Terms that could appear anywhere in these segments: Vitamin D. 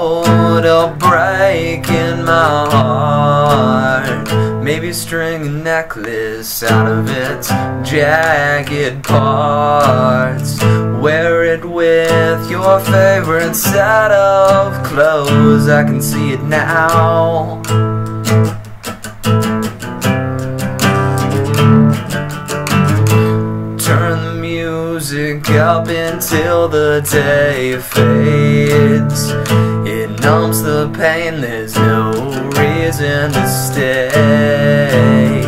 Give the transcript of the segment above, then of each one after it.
cold or breaking my heart. Maybe string a necklace out of its jagged parts. Wear it with your favorite set of clothes. I can see it now. Turn the music up until the day fades. It numbs the pain, there's no reason to stay.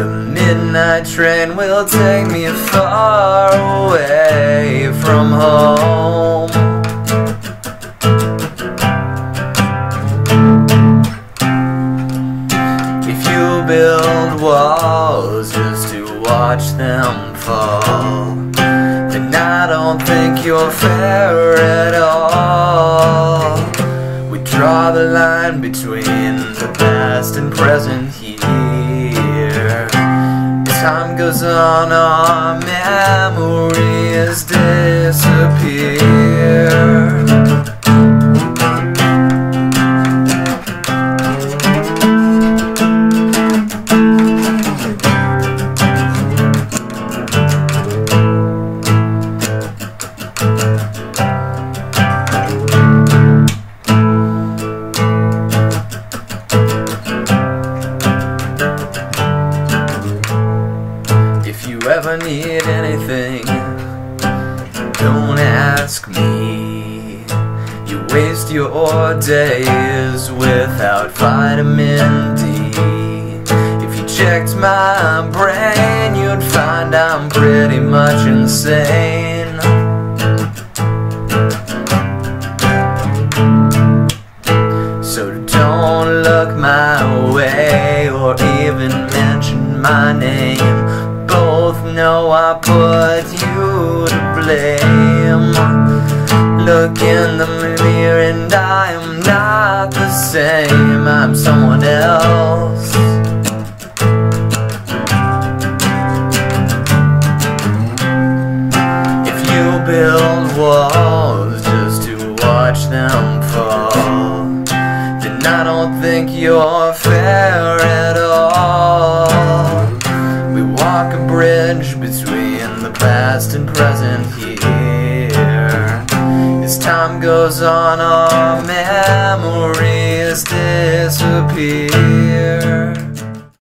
The midnight train will take me far away from home. If you build walls just to watch them fall, then I don't think you're fair at all. We draw the line between the past and present here. As time goes on, our memories disappear. If you ever need anything, don't ask me. You waste your days without vitamin D. If you checked my brain, you'd find I'm pretty much insane. So don't look my way or even mention my name. Both know I put you to blame. Look in the mirror and I am not the same. I'm someone else. If you build walls just to watch them fall, then I don't think you're fair at all. We walk a bridge between the past and present here. As time goes on, our memories disappear.